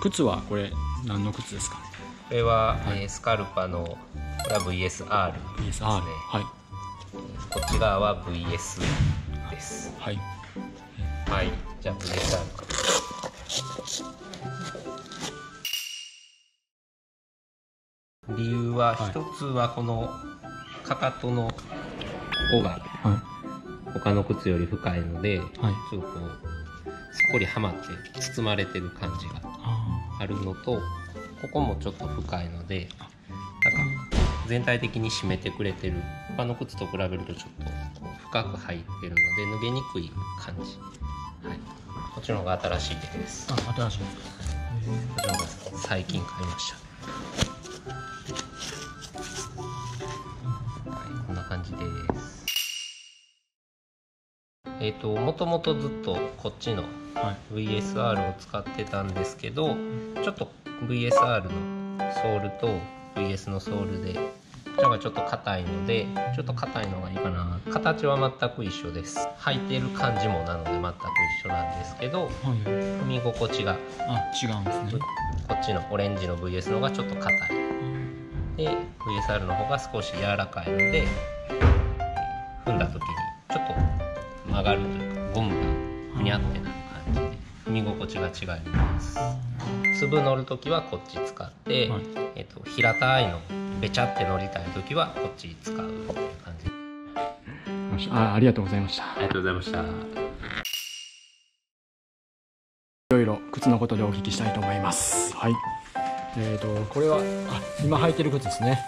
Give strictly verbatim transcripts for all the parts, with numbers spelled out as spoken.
靴はこれ何の靴ですか？これは、はい、えー、スカルパのこれは ブイエスアール ですね。 ブイエスアール、はい、こっち側は ブイエス です。はい、はい、じゃあ ブイエスアール か。理由は一つはこのかかとの尾が他の靴より深いので、はい、ちょっとこうすっぽりはまって包まれてる感じがあるのと、ここもちょっと深いのでなんか全体的に締めてくれてる。他の靴と比べるとちょっと深く入ってるので脱げにくい感じ、はい、こっちの方が新しいです。あ、新しいです、えー、最近買いました。はい、こんな感じです。えーと、もともとずっとこっちの ブイエスアール を使ってたんですけど、ちょっと ブイエスアール のソールと ブイエス のソールでこっちがちょっと硬いので、ちょっと硬いのがいいかな。形は全く一緒です。履いてる感じもなので全く一緒なんですけど、踏み心地が、あ、違うんですね。こっちのオレンジの ブイエス の方がちょっと硬いで、 ブイエスアール の方が少し柔らかいので踏んだ時にちょっと上がるというかゴムがにゃってなる感じで踏み心地が違います。粒乗るときはこっち使って、はい、えっと、平たいのべちゃって乗りたいときはこっち使うという感じ。 あ, ありがとうございました。ありがとうございました。いろいろ靴のことでお聞きしたいと思います。はい、えーとこれはあ今履いてる靴ですね。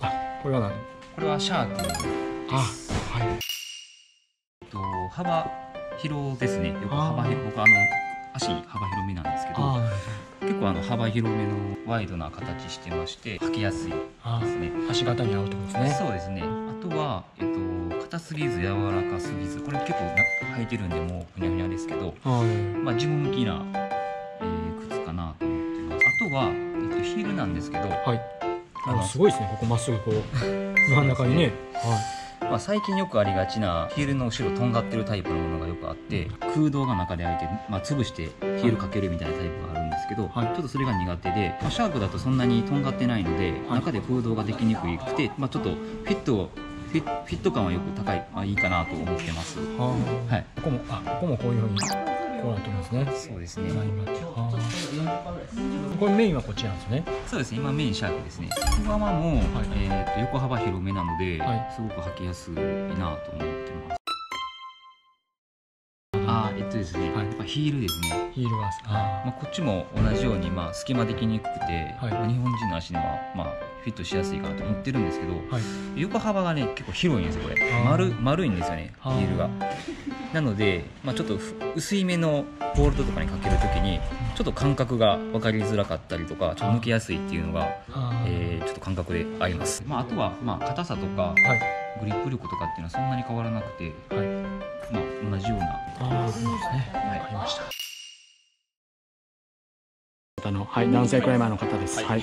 はい、あこれは何？これはシャークです。あ、はい、幅広ですね。僕幅広、僕あの足幅広めなんですけど、結構あの幅広めのワイドな形してまして履きやすいですね。足型に合うところですね。そうですね。あとはえっと硬すぎず柔らかすぎず、これ結構履いてるんでもうふにゃふにゃですけど、まあ自分向きな、えー、靴かなと思ってます。あとは、えっと、ヒールなんですけど、はい、あのすごいですね。ここまっすぐこう真ん中にね。はい。まあ最近よくありがちなヒールの後ろとんがってるタイプのものがよくあって、空洞が中で開いて、まあ、潰してヒールかけるみたいなタイプがあるんですけど、はい、ちょっとそれが苦手で、まあ、シャークだとそんなにとんがってないので、はい、中で空洞ができにくくて、まあ、ちょっとフィットフィット感はよく高い、まあ、いいかなと思ってます。は、はい、ここもあここもこういうふうにこうなってますね。そうですね。これメインはこっちなんですね。そうですね。今メインシャークですね。横幅も、はい、えと横幅広めなので、はい、すごく履きやすいなと思ってます。あ、えっとですね。はい、やっぱヒールですね。ヒールは、あ、まあこっちも同じようにまあ隙間できにくくて、はい、まあ日本人の足にはまあフィットしやすいかなと思ってるんですけど、はい、横幅がね結構広いんですよこれ。丸丸いんですよねヒールが。なので、まあ、ちょっと薄いめのボールドとかにかけるときにちょっと感覚が分かりづらかったりとか、ちょっと抜けやすいっていうのが、えー、ちょっと感覚であります。まあ、あとはまあ硬さとか、はい、グリップ力とかっていうのはそんなに変わらなくて、はい、まあ同じような。そうですね。はい、ありました。のはい、男性クライマーの方です。はい。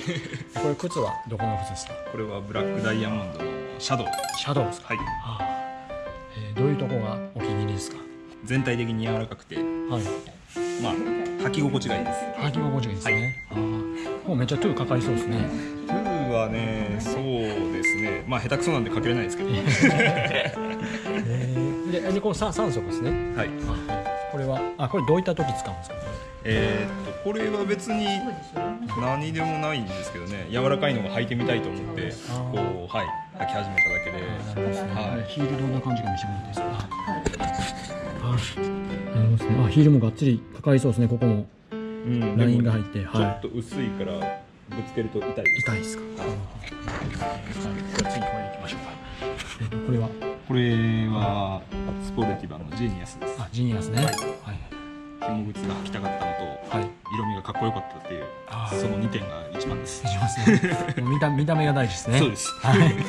これ靴はどこの靴ですか？これはブラックダイヤモンドのシャドウ。シャドウですか？はい。ああ、どういうとこがお気に入りですか？全体的に柔らかくて、はい、まあ履き心地がいいです。履き心地がいいですね。はい、あ、もうめっちゃトゥーかかりそうですね。トゥーはね、そうですね。まあ下手くそなんでかけれないですけど。で、でこの三三足ですね。はい。これはあこれどういった時使うんですか？えーっとこれは別に何でもないんですけどね。柔らかいのを履いてみたいと思って、こうはい履き始めただけで。はい。ヒールどんな感じが見せ物ですか？はい。なりますね。あ、ヒールもがっつりかかりそうですね。ここもラインが入って、はい。ちょっと薄いからぶつけると痛い。痛いですか？次これ行きましょうか。これはこれはスポルティバのジーニアスです。あ、ジーニアスね。はい。紐靴が履きたかったのと、はい、色味がかっこよかったっていう、そのにてんが一番です。一番ですね。見た見た目が大事ですね。そうです。はい。こ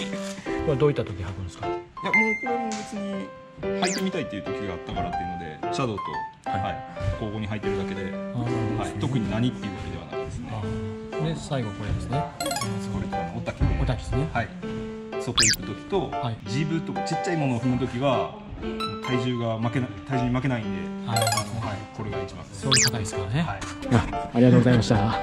れどういった時履くんですか？いやもうこれも別に履いてみたいっていう時があったからっていうので、シャドウと交互に履いてるだけで、特に何っていうわけではないですね。で最後これですね。これおたき。おたきですね。はい。外行く時とジーブとかちっちゃいものを踏む時は。体重が負けな体重に負けないんで、はい、はい、これが一番そういう方ですからね、はい、ありがとうございました。